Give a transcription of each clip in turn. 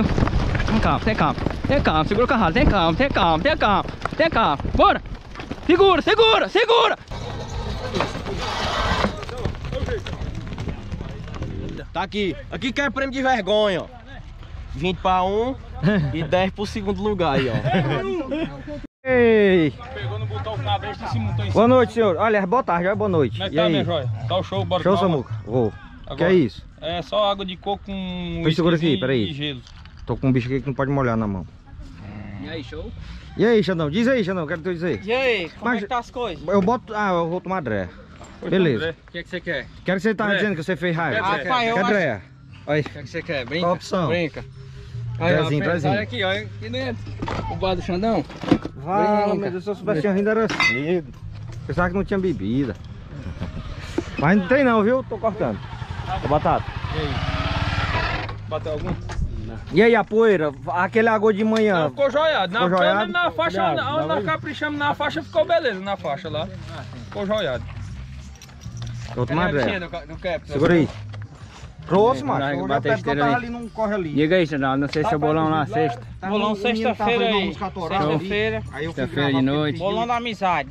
morreu. Tem calma, tem calma. Tem calma, segura o carrado. Tem calma, tem calma, tem calma. Tem calma, bora. Segura, segura, segura. Tá aqui. Aqui quer prêmio de vergonha, ó. 20 para 1 e 10 pro segundo lugar aí, ó. Ei! Pegou no botão na besta e se montou em cima. Boa noite, senhor. Aliás, boa tarde, boa noite. Como é que tá, minha joia? Tá o show, bora. Show, Samuca. Vou. O que é isso? É só água de coco com... Segura aqui, peraí. Gelo. Tô com um bicho aqui que não pode molhar na mão. E aí, show? E aí, Xandão? Diz aí, Xandão, quero te dizer. E aí, como é que tá as coisas? Eu boto... Ah, eu vou tomar dré. Beleza. O que é que você quer? Quero que você tá dizendo que você fez raio. Ah, pai, eu acho... Dré. Olha aí. O que é que você quer? Brinca? Qual opção? Brinca. Olha, olha aqui, olha aqui dentro. O bar do Xandão. Ah, meu Deus, se eu soubesse ainda era cedo. Pensava que não tinha bebida. Mas não tem não, viu? Tô cortando. Ô, Batata. E aí? Bateu algum? Não. E aí, a poeira? Aquele agô de manhã? Não, ficou joiado. Na joiado? Na faixa, onde nós caprichamos na faixa, ficou beleza na faixa lá. Ficou joiado. Tô tomando segura aí. Trouxe, mano. Diga aí, Xandão, não sei se é o bolão lá, sexta. Bolão sexta-feira aí. Sexta-feira. Sexta-feira de noite. Bolão da amizade.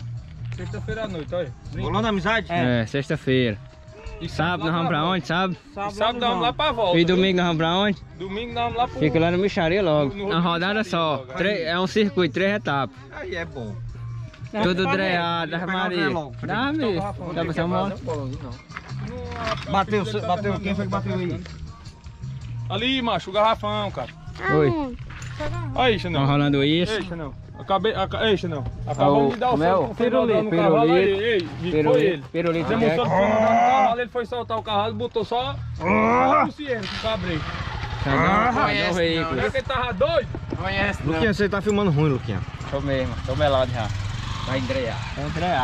Sexta-feira à noite, olha. Bolão da amizade? É, sexta-feira. Sábado nós vamos pra onde, sábado? Sábado nós vamos lá pra volta. E domingo nós vamos pra onde? Domingo nós vamos lá pra volta. Fica lá no Micharia logo. Uma rodada só. É um circuito, 3 etapas. Aí é bom. Tudo dreado, as Maria. Dá mesmo. Dá pra ser um monte? Bateu, bateu, quem foi que bateu aí? Ali, macho, o garrafão, cara. Oi. Aí, Xanão. Tá rolando isso? Ei, Xanão. Acabei, ei, Xanão. Acabou de dar o seu pirulito no cavalo aí. Ei, foi ele. Pirulito. Você mostrou que foi andando no cavalo, ele foi soltar o cavalo, botou só o cierro com o cabrei. Não veículo. Será que ele tava doido? Conhece, não. Luquinha, você tá filmando ruim, Luquinha. Tô mesmo, tô melado já. Vai entregar.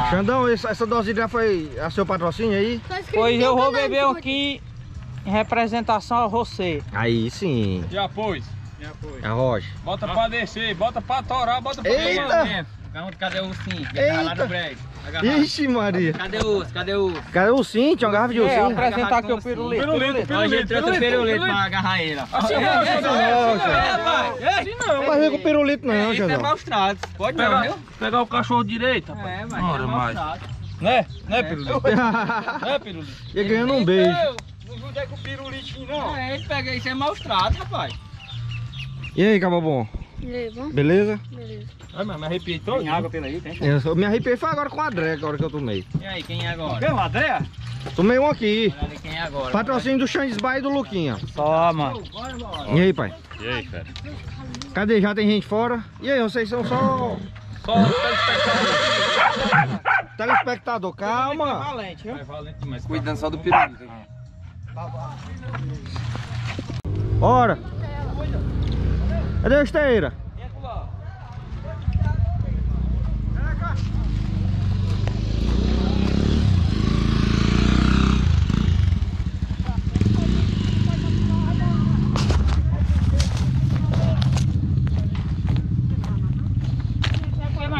Xandão, essa dose já foi a seu patrocínio aí? Pois eu vou beber aqui em representação a você. Aí sim. De apoio. De apoio. A Rocha. Bota pra descer, bota pra atorar, bota pra tomar. Cadê o ursinho? Tá lá no brejo. Ixi, Maria. Cadê o urso? Cadê o urso? Cadê o ursinho? Tinha uma garrafa de ursinho. É, vou apresentar aqui o pirulito. Hoje eu trouxe o pirulito pra agarrar ele. Assim não, Xandão. Não vai ver com o pirulito não, Xandão. Isso é maus tratos. Pode não, viu? Pegar o cachorro direito, rapaz. É, mas ora, é mais. Né? Né, pirulito? Né, pirulito? E ganhando um beijo. Não juntei com o pirulitinho, não. É, ele pega isso, é maus tratos, rapaz. E aí, Cababom? Beleza? Beleza. Ai, mas me arrepiei todo. Tem água pela aí, tem? Eu me arrepiei foi agora com a André, agora que eu tomei. E aí, quem é agora? Quem é o André? Tomei um aqui. Olha quem é agora. Patrocínio do Xandes Bai e do Luquinha. Só, mano. E aí, pai? E aí, cara? Cadê? Já tem gente fora? E aí, vocês são só... Só o telespectador. Telespectador, calma. É valente, viu? É valente demais. Cuidando só do pirulito. Bora. Cadê a esteira?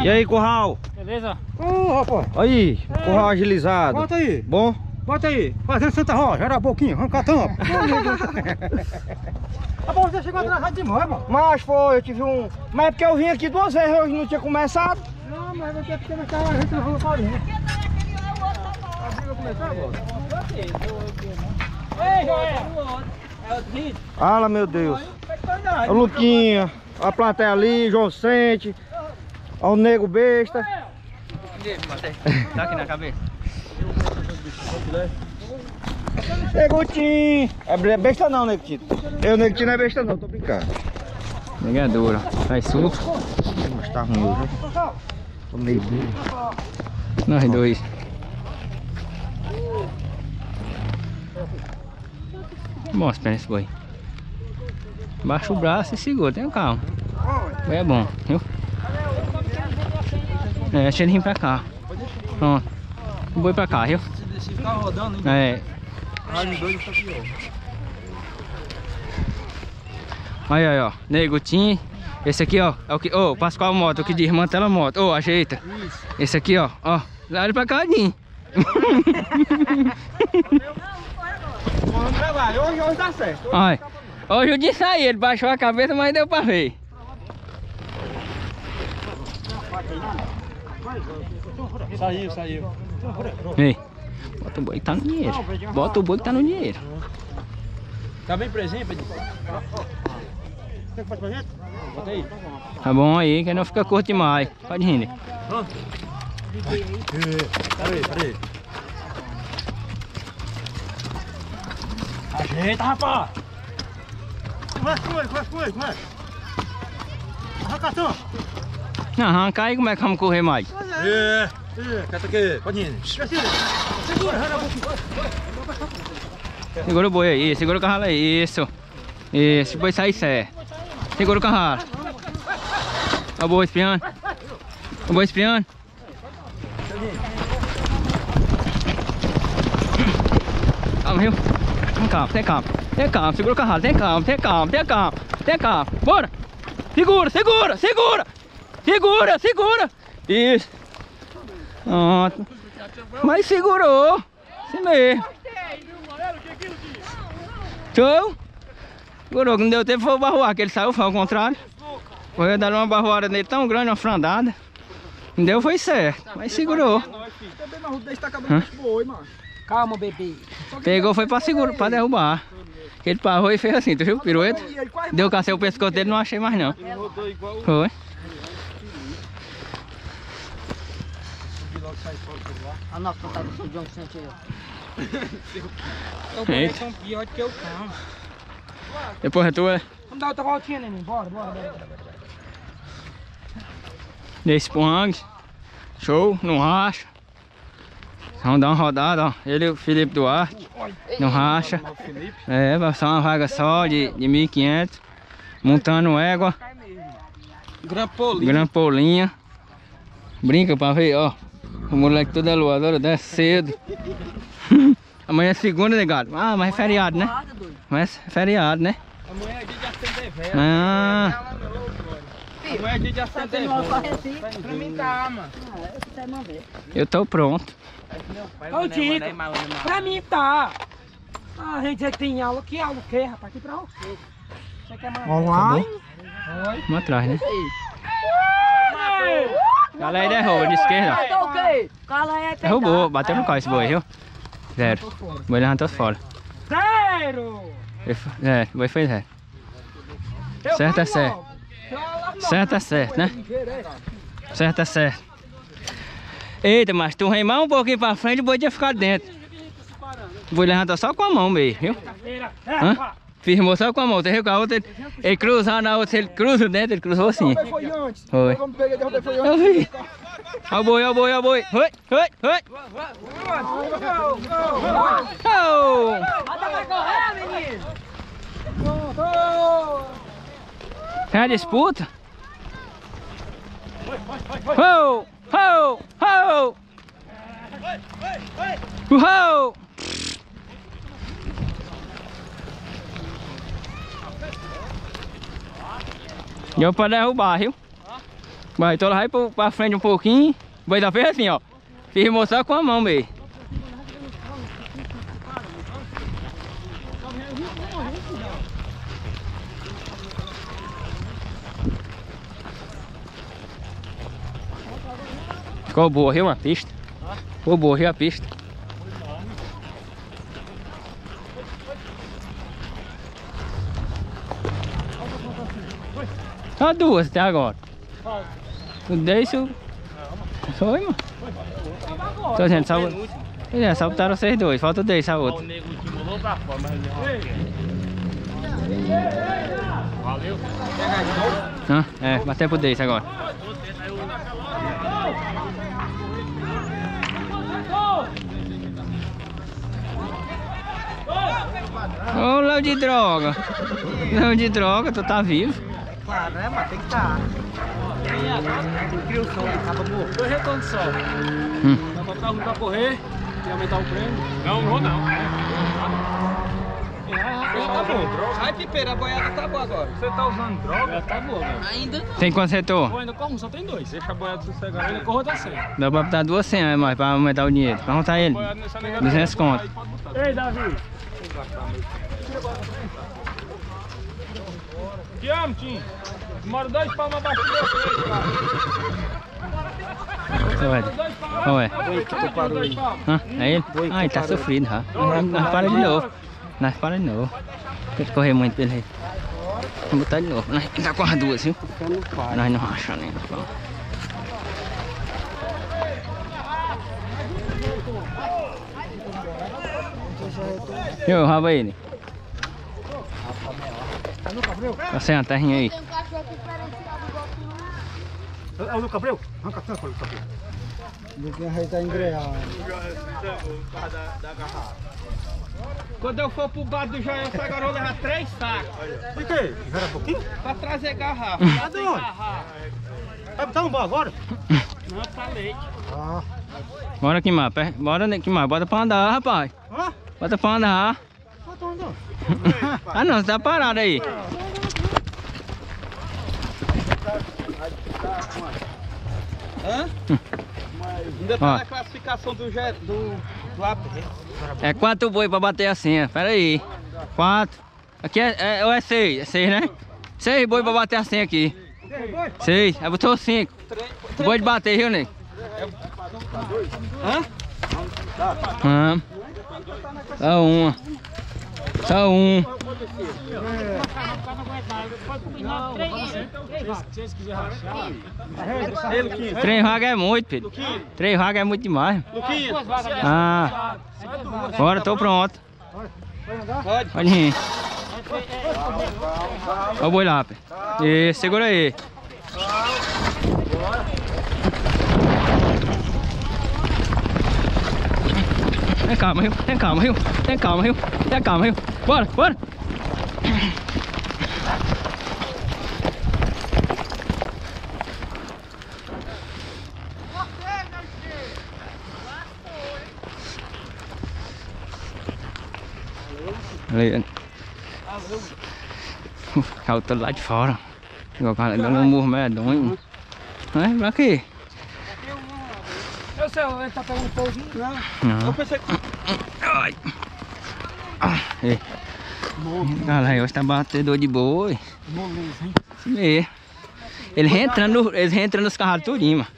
E aí, curral? Beleza? Ô, rapaz. Aí, curral agilizado. Bota aí. Bom? Bota aí. Fazendo Santa Rosa, era pouquinho, arrancatão. Rapaz, você chegou atrasado demais, mano. Mas foi, eu tive um... Mas é porque eu vim aqui 2 vezes, hoje não tinha começado. Não, mas eu tinha que começar a gente não falou farinha. A briga começou agora? Ei, Joel. É outro vídeo? Fala, meu Deus. A Luquinha, a plateia ali, João Sente. Olha o nego besta. Tá aqui na cabeça. Negutinho. É besta não, Negutinho. Eu, Negutinho, não é besta não, tô brincando. Nega é dura. Faz suco. Mas tá ruim hoje. Tô meio duro. Nós dois. Mostra esse boi. Baixa o braço e segura. Tenha calma. Boi é bom, viu? É, deixa ele vir pra cá. Pronto. O boi pra cá, viu? Se deixar ficar rodando, hein? É. Aí, aí, ó. Negutinho. Esse aqui, ó. É o que... Ô, Pascoal moto, o que desmantela a moto. Ô, ajeita. Esse aqui, ó. Ó. Olha pra cá, Ninho. Hoje dá certo. Olha. Ó, o Judinho saiu, ele baixou a cabeça, mas deu pra ver. Saiu, saiu. Ei, bota o boi que tá no dinheiro. Bota o boi que tá no dinheiro. Tá bem presente, Pedro? Bota aí. Tá bom aí, que não fica curto demais. Pode render. Peraí, peraí. Ajeita, rapaz! Vai, vai! Arranca, Tom! Não, arranca aí, como é que vamos correr mais? Cata aqui, pode ir! Segura o boi aí, segura o carralo aí, isso! Isso, depois sai certo! Segura o carralo! Olha o boi espiando! Olha o boi espiando! Calma, viu? Tem calma, segura o carrado, tem calma, bora! Segura! Isso! Pronto! Mas segurou! Assim mesmo! Show! Segurou, que não deu tempo foi o barroar, que ele saiu, foi ao contrário. Foi dar uma barroada nele tão grande, uma frandada. Não deu, foi certo, mas segurou. Calma, bebê. Pegou, foi pra seguro, pra derrubar. Ele parou e fez assim, tu viu? Pirueta. Deu cacete o pescoço dele, não achei mais não. Foi. A nossa contada do seu John que sente eu. Pior que eu calmo. Depois é tua. Vamos dar outra voltinha, neném. Bora. Desse pong. Show, não racha. Vamos dar uma rodada, ó. Ele e o Felipe Duarte, no racha. É, vai ser uma vaga só de 1.500. Montando égua. Grampolinha. Brinca pra ver, ó. O moleque toda lua, hora desce cedo. Amanhã é segunda, negado. Ah, mas é feriado, né? Mas é feriado, né? Amanhã é dia de acender velho. Ah. Amanhã é dia de acender velho. Pra mim tá, mano. Eu tô pronto. Ô Tito, pra mim tá. A gente já tem aula, que aula que é, rapaz? Aqui pra você. Você quer mais? Online? Oi. Vamos atrás, né? Galera, ele derrubou de esquerda. Derrubou, bateu no carro esse boi, viu? Zero. O boi levantou fora. Zero! É, o boi foi zero. Certo é certo. Certo é certo, né? Certo é certo. Eita, mas tu remar um pouquinho pra frente, o boi tinha ficado dentro. O boi levantou só com a mão mesmo, viu? Hã? Firmou só com a mão, você viu que a outra, ele cruzou na outra, ele cruzou dentro, ele cruzou assim. Foi. Eu vi. Ó o boi. Foi. Bota pra correr, menino. Tem a disputa? Foi. Ho! Deu pra derrubar, viu? Vai, então ela vai pra frente um pouquinho. O boi da fez assim, ó. Firmou só com a mão, meio. Ficou boa, viu, a pista? Ficou boa, viu, a pista? Só duas até agora. Deixa eu... Foi, mano. Tô dizendo, só botaram vocês dois. Falta o desse, a outra. Valeu. Ah, é, bateu pro desse agora. Ô, Léo de droga! Léo de droga, tu tá vivo? Claro, né, mas tem que tá. Cria o som, acaba morto. Dois retornos só. Dá pra ficar ruim pra correr e aumentar o prêmio? Não. Tá bom. Ai, Pipeira, a boiada tá boa agora. Você tá usando droga? Tá boa, velho. Ainda não. Tem quantos retornos? Ainda corro, só tem dois. Deixa a boiada sossegar. Ainda corro, tá 100. Dá pra botar duas 100, mas pra aumentar o dinheiro. Pra montar ele. 200 conto. Ei, Davi. Te amo, Tim. Demora 2 palmas abaixo do meu peito, cara. Ué. Doido que tu parou aí. Hã? É ele? Ah, ele tá sofrido já. Nós para de novo. Tem que correr muito pelo aí. Vamos botar de novo. Nós tá com as duas, viu? Nós não achamos ainda. E o rabo aí, né? Tá sem a terrinha aí. É o do Cabreu? Arranca a tampa do Cabreu. Não tem arreio da engreada. Quando eu for pro bar do Joel, essa garota leva 3 sacos. Por quê? Era pouquinho? Pra trazer garrafa. Cadê? Vai botar um bom agora? Não, tá leite. Ah. Bora queimar, bora pra andar, rapaz. Hã? Bota pra andar. Ah não, você tá parado aí. Hã? Ainda tá na classificação do AP. É 4 boi pra bater assim, ó. Pera aí. 4. Aqui ou é 6? É 6, né? 6 boi pra bater assim aqui. 6. Aí botou 5. Boi de bater, viu, nego? Hã? Hã? Só uma. Só um. É. 3 vagas é muito, Pedro. 3 vagas é muito demais. Ah. Bora, tô pronto. Pode. Pode ir. Olha o boi lá, Pedro. E segura aí. Tem calma, Rio. Tem calma, Rio. Bora, bora. Valeu. O carro todo lá de fora. O cara dando um mormedonho. Vai pra quê? Eu sei, ele tá pegando um pouquinho lá. Eu pensei que... Ai. Ei. Galera, hoje tá batedor de boi. Moleza, hein? Isso mesmo. Eles reentrando nos carros tudinho, mano.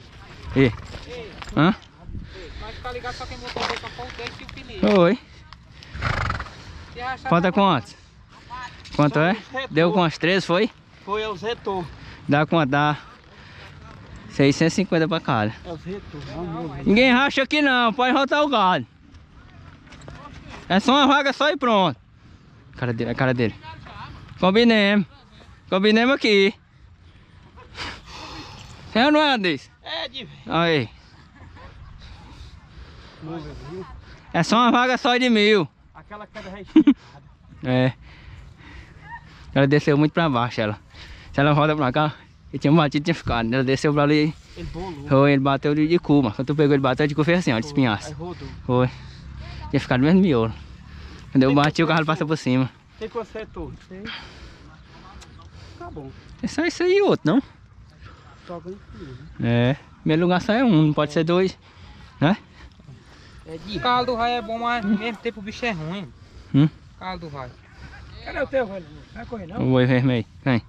Ei. Hã? Mas tá ligado pra quem botou o boi pra pôr o dente e o filhinho. Oi. Falta quantos? Quanto é? Deu com umas 13, foi? Foi, é os retornos. Dá quanto? Dá... 650 pra cada. Ninguém racha aqui não, pode rotar o gado. É só uma vaga só e pronto. Cara dele, a cara dele. Combinemos. Combinemos aqui. É ou não é, Andrés? É, de aí. É só uma vaga só de 1000. Aquela queda registrada. É. Ela desceu muito pra baixo, ela. Se ela roda pra cá... Ele tinha batido, tinha ficado. Ele desceu pra ali. Ele bolou. Foi, ele bateu de cu, mano. Quando tu pegou, ele bateu de cu, fez assim, ó, de espinhaço. Foi. Tinha ficado no mesmo miolo. Quando eu bati, o carro passou por cima. Tem que acertou. Tá bom. É só isso aí e outro, não? Tá bom. É. Primeiro lugar só é um, não pode ser 2. Né? É de caldo do raio é bom, mas ao mesmo tempo o bicho é ruim. Caldo do raio. Cadê o teu, velho? Não vai correr, não? O boi vermelho. Vem.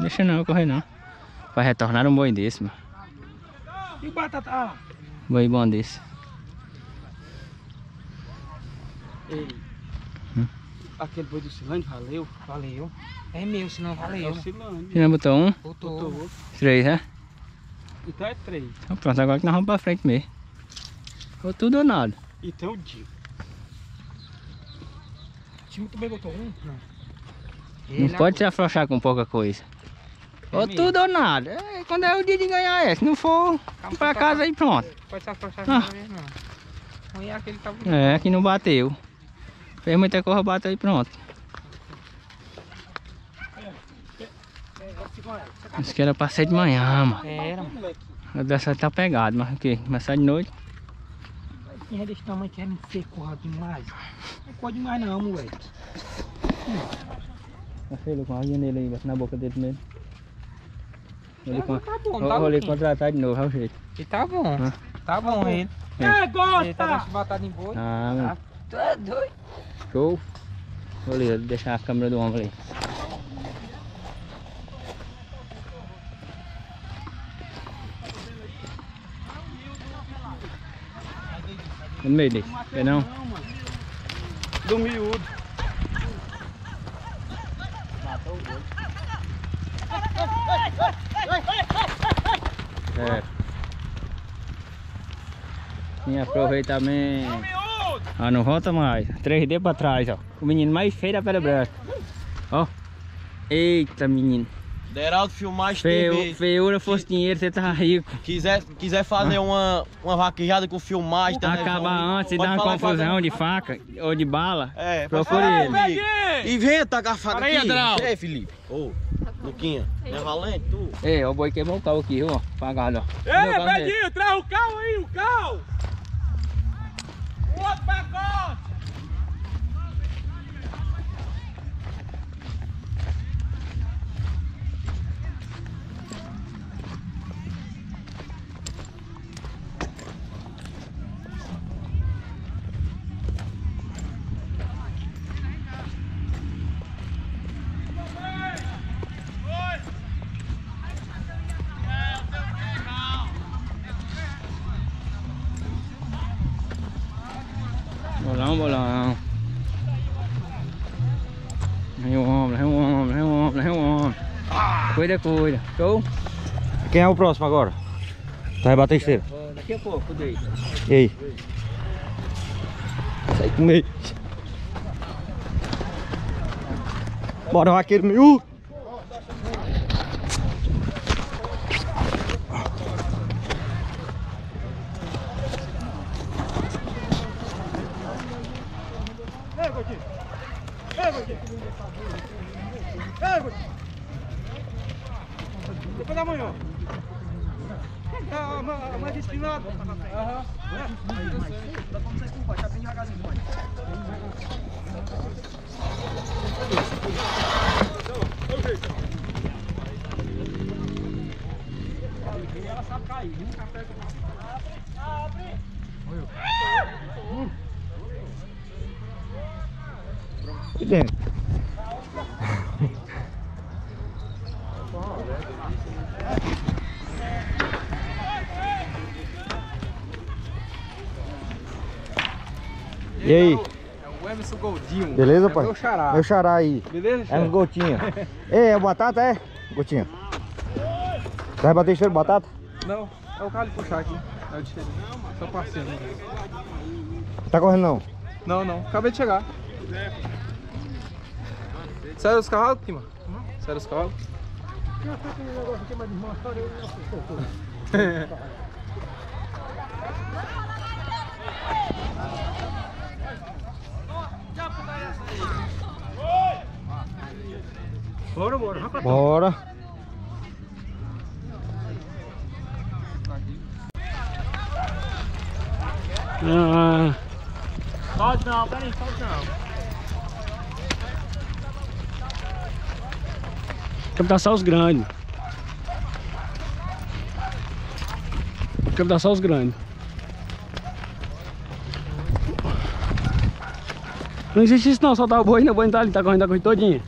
Deixa não, correr não. Vai retornar um boi desse, mano. E o batata? Boi bom desse. Ei. Aquele boi do Silândio, valeu? Valeu. É meu, se não valeu. Se não botou um? Botou outro. 3, né? Então é 3. Então pronto, agora que nós vamos pra frente mesmo. Ou tudo ou nada. E tem o Dinho. O time também botou um? Não. Não pode se afrouxar com pouca coisa. Ou tudo ou nada. É, quando é o dia de ganhar é. Se não for, vamos pra casa e pronto. Pode se afrouxar com mesmo, não. É, aquele tá bonito. É, que não bateu. Fez muita coisa, bateu e pronto. Isso que era pra ser de manhã, mano. Era, mano. A dessa tá pegada, mas o que? Começar de noite. Quem é desse tamanho querendo ser corra demais? Não corra demais não, moleque. Feio com a linha nele aí, na boca dele mesmo. Vou contratar de novo, é o jeito. E tá bom, tá bom ele. É, gosta! Ele tá deixando batado em boi. Ah, tá doido. Show. Beleza, vou deixar a câmera do ombro aí. No meio desse, quer não? Do miúdo. Matou o doido. É. Sim, aproveitamento. Ah, não volta mais. 3D pra trás, ó. O menino mais feio da Pedra Branca. Ó. Eita, menino. Deraldo Filmagem TV. Feiura fosse dinheiro, você tá rico. Quiser fazer uma vaquejada com filmagem também. Acabar antes e dar uma confusão de faca ou de bala. É, procure ele. E vem tacar a faca aqui. Aí, Adraldo. É, Felipe. Ô, Luquinha. É valente, tu? É, o boi queimou o carro aqui, ó. Pagado, ó. Ei, Pedrinho, traz o carro aí, o carro. O outro pacote. Bolão, bolão. É um homem. Cuida. Show? Quem é o próximo agora? Tu vai bater esteira? Daqui a pouco, daí. E aí? Sai com meio. Bora, vaqueiro miúdo. Depois da manhã. A mãe disciplinada. Aham. Dá pra vocês culpar, tá bem devagarzinho, mãe. Ela sabe cair, nunca pega. Abre! Olha. E dentro? E aí? É o Emerson Gondim. Beleza, pai? Meu xará aí. Beleza? É um gotinha. É batata, é? Gotinha. Vai bater cheiro de batata? Não, é o cara de puxar aqui. É o de cheiro. Só parceiro. Tá correndo não? Não. Acabei de chegar. Sério os carros aqui, mano? Sério os carros? Eu sei que o negócio aqui é mais desmontado, eu não sei. Bora, rapaz. Bora. Pode não, peraí, pode não. Tem que caçar os grandes. Não existe isso não, soltar o boi, não, o boi não tá ali, tá correndo todinha.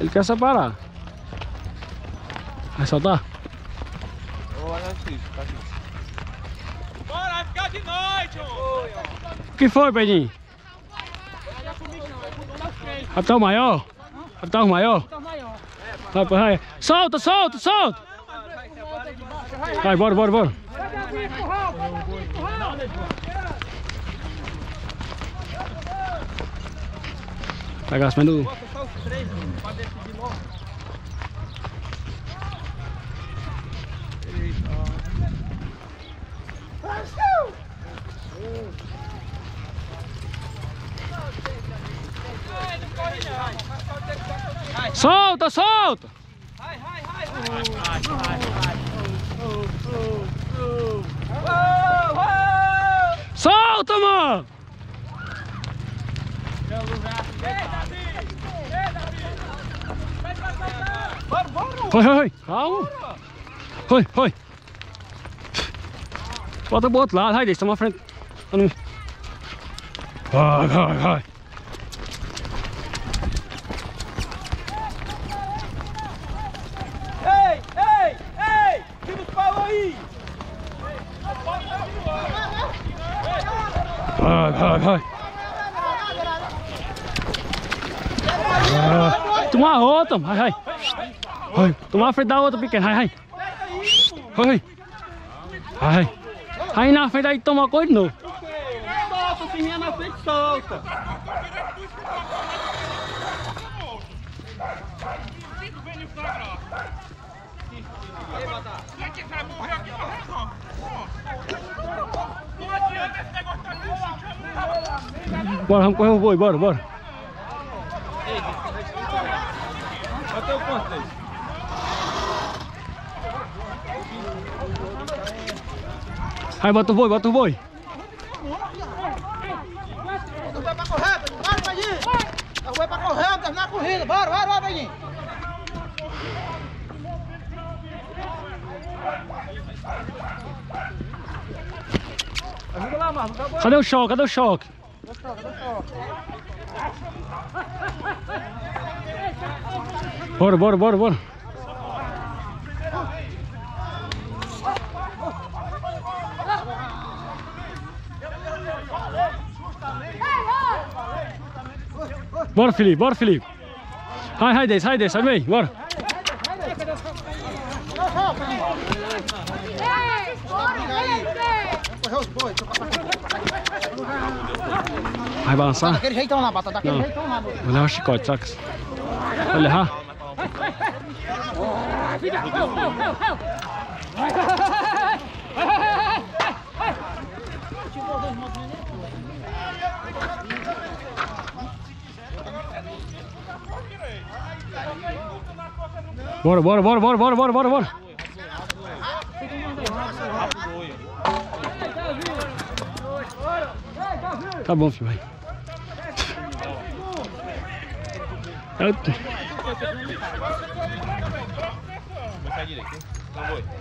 Ele quer separar. Vai soltar? Bora, vai ficar de noite, ô! O que foi, Pedrinho? Até o maior? Tá maior. Vai. Solta. Vai, bora. Tá gastando. Solta! Vai! Solta, mano! Vai! Bota pro outro lado, vai, deixa eu tomar frente. Vai, vai, vai. Ei, ei, ei! Tira o pau aí! Vai, vai, vai. Ah, toma outra, vai, vai. Vai, toma a frente da outra pequena, vai, vai. Vai. Vai. Aí na frente aí toma coisa de novo. Solta, firminha na frente, solta. Quem quiser morrer aqui, não adianta esse negócio tá aqui. Bora, vamos correr o boi, bora, bora. Até o ponto aí. Aí bota o boi, bota o boi. Bota o boi pra correr, bora, Pedrinho. Bota o boi pra correr, terminar a corrida. Bora, bora, bora, Pedrinho. Ajuda lá, Marcos. Cadê o choque? Cadê o choque? Bora, bora, bora, bora. Bora, Felipe, bora, Felipe. Vai, sai desse, sai bem, bora. Vai balançar? Daquele jeitão na bata, daquele jeitão na bata. Vou levar o chicote, saca? Vai levar? Bora, bora, bora, bora, bora, bora, bora, bora. Tá bom, filho, vai.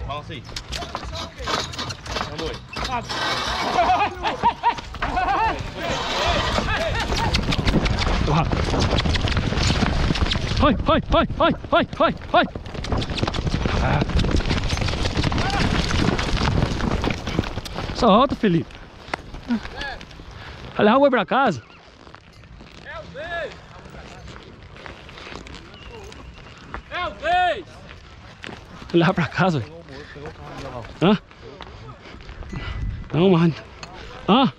Balança aí. Vai, vai, vai, vai, vai, vai, vai. Ah. Solta, Felipe. Vai levar o boi pra casa. É o 10. É o 10. Vai levar pra casa, velho. Hã? Não, mano. Hã?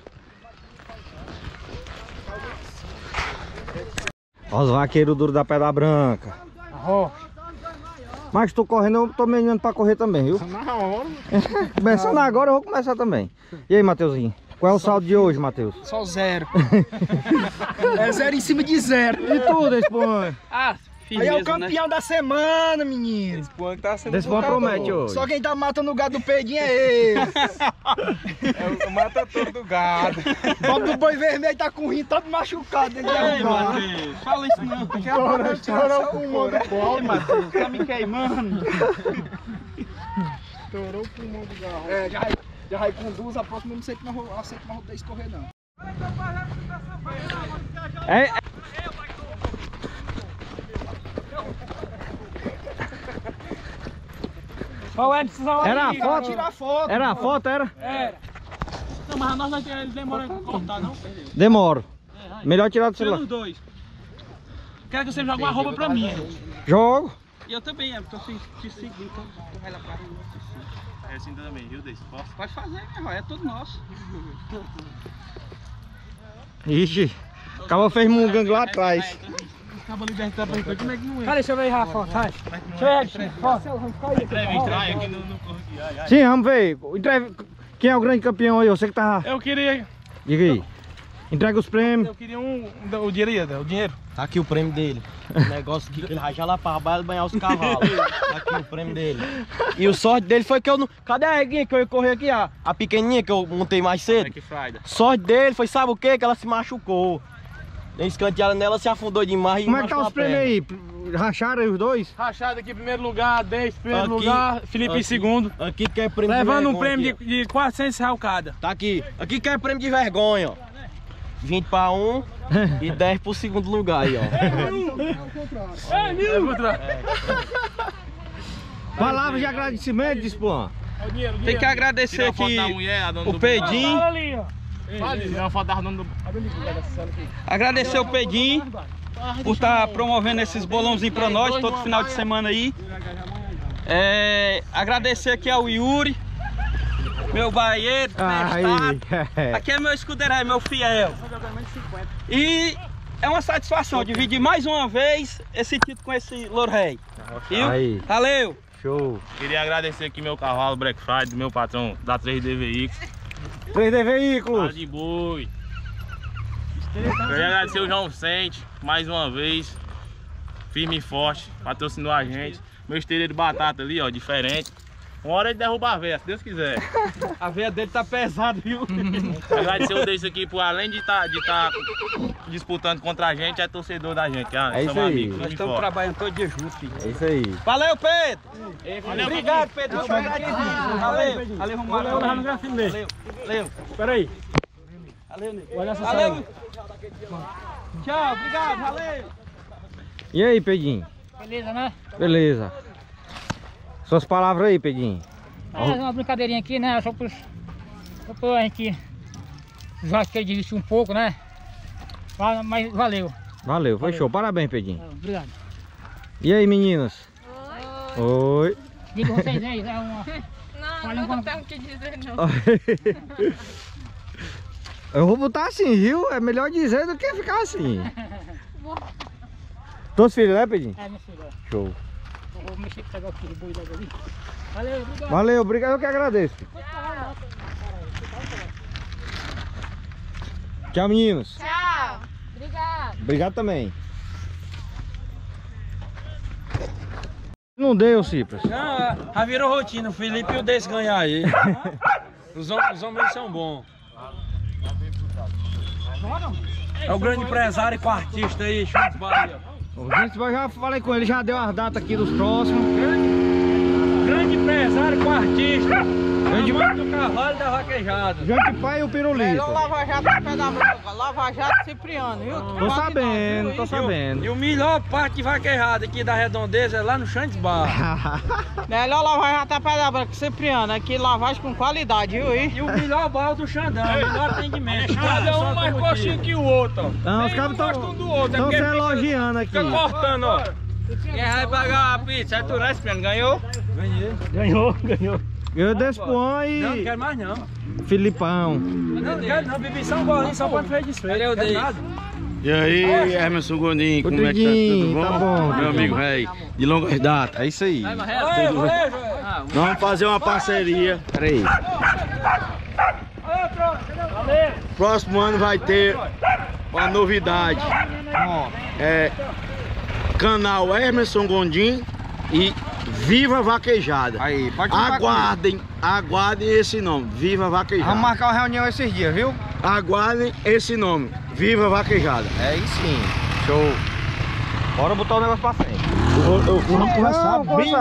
Olha os vaqueiros duros da Pedra Branca. Oh. Mas tu correndo, eu tô me animando pra correr também, viu? Na hora. Começando agora, eu vou começar também. E aí, Mateuzinho? Qual é o saldo de hoje, Mateus? Só zero. É zero em cima de zero. E tudo, Espanha? Ah, firmeza, aí é o campeão, né? Da semana, menino. Espanha tá sendo bom, promete hoje. Só quem tá matando o gado do Pedinho é ele. É o matador do gado. O pobre do boi vermelho tá com o rim todo machucado. Ei, Matheus, fala isso não. Estourou com o pulmão do gado. Ei, Matheus, tá me queimando. Estourou o pulmão do gado. É, já vai com duas, a próxima não sei que nós vamos ter escorrer, não. É. Era a foto? Tirar foto? Era a foto, era? Era. Não, mas nós demoramos a cortar, não? Demoro. Melhor tirar do celular. Dois. Quero que você jogue uma roupa pra mim. Jogo. E eu também, porque eu te segui, então tu vai lá pra mim. É assim também, viu, Deus? Pode fazer, meu, é tudo nosso. Ixi, o cabo fez mungango lá atrás. Acaba libertando pra gente, como é que não é? Cara, deixa eu ver aí, Rafa, sai. Deixa eu ver aqui, ó. Sim, vamos ver. Quem é o grande campeão aí? Você que tá... Eu queria... Diga aí. Entrega os prêmios. Eu queria o dinheiro aí, o dinheiro. Tá aqui o prêmio dele. O negócio que ele raja lá pra baixo e banhar os cavalos. Tá aqui o prêmio dele. E o sorte dele foi que eu não... Cadê a reguinha que eu ia correr aqui? A pequenininha que eu montei mais cedo. Sorte dele foi, sabe o quê? Que ela se machucou. Deu escanteada nela, se afundou demais. Como é que tá os prêmios aí? Racharam aí os dois? Rachado aqui em primeiro lugar, 10 em primeiro lugar, Felipe em segundo. Aqui que é prêmio de vergonha. Levando um prêmio de R$400 cada. Tá aqui. Aqui que é prêmio de vergonha, ó. 20 para um e 10 para o segundo lugar aí, ó. Palavra de agradecimento, Dispão. Tem que agradecer aqui o Pedim. Agradecer o Pedim por estar promovendo esses bolãozinhos para nós todo final de semana aí. Agradecer aqui ao Yuri, meu baieiro, aqui é meu escudeiro, é meu fiel. E é uma satisfação dividir mais uma vez esse título com esse Louro Rei. Valeu! Show! Queria agradecer aqui meu cavalo Black Friday, meu patrão da 3D Veículos. 3D Veículos! De boi! Queria agradecer o João Vicente mais uma vez, firme e forte, patrocinou a gente. Meu esteira de batata ali, ó, diferente. Uma hora de derrubar a veia, se Deus quiser. A veia dele tá pesada, viu? Agradecer o Deus aqui, por além de estar disputando contra a gente, é torcedor da gente. Ah, é isso aí. Amigos, nós estamos trabalhando todo dia junto. Filho. É isso aí. Valeu, Pedro! Ei, valeu, obrigado, Pedro. Valeu. Valeu, Romário. Valeu. Espera aí. Valeu. Tchau, obrigado, valeu. E aí, Pedinho? Beleza, né? Beleza. Suas palavras aí, Pedinho. Uma brincadeirinha aqui, né? Só pra gente usar que desistir um pouco, né? Mas valeu. Valeu, foi show. Parabéns, Pedinho. Obrigado. E aí, meninas? Oi. Diga vocês aí, é uma... Não tenho o que dizer, não. Eu vou botar assim, viu? É melhor dizer do que ficar assim. Todos filhos, né, Pedinho? É, meu filho. Show. Eu vou mexer, pegar o filho boi logo ali. Valeu, obrigado. Valeu, obrigado. Eu que agradeço. Tchau. Tchau, meninos. Tchau. Obrigado. Obrigado também. Não deu, Cipras. Não, já virou rotina. O Felipe e o Desse ganhar aí. Os homens são bons. É o grande empresário com artista aí, Chutes Bahia. O Dispão, já falei com ele, já deu as datas aqui dos próximos. Grande empresário com artista. Grande pai do cavalo da Vaquejada. Grande pai e o Pirulito. Melhor Lava Jato do Pedra Branca. Lava Jato Cipriano, viu? Tô sabendo. E o melhor parque de Vaquejada aqui da Redondeza é lá no Chantes Bar. Melhor Lava Jato da Pedra Branca, Cipriano. Aqui lavagem com qualidade, viu? E o melhor bar do Xandão, o melhor atendimento. Cada um mais coxinho que o outro. Não, os caras estão se elogiando aqui. Fica cortando, ó. Quem vai pagar a pizza? É tu, né, Cipriano? Ganhou? Ganhou. Eu despõe. Não, não quero mais não. Filipão. Não quero não, bebi só um bolinho, só quando fez desfeito. E aí, Emerson Gondim, como é que tá? Tudo bom? Tá bom, meu amigo velho, de longas datas, é isso aí. Nós vamos fazer uma parceria. Peraí. Próximo ano vai ter uma novidade. É canal Emerson Gondim e Viva Vaquejada. Aí, pode aguardem esse nome, Viva Vaquejada. Vamos marcar uma reunião esses dias, viu? Aguardem esse nome, Viva Vaquejada. É isso sim. Show. Bora botar o negócio pra frente. Vamos conversar bem.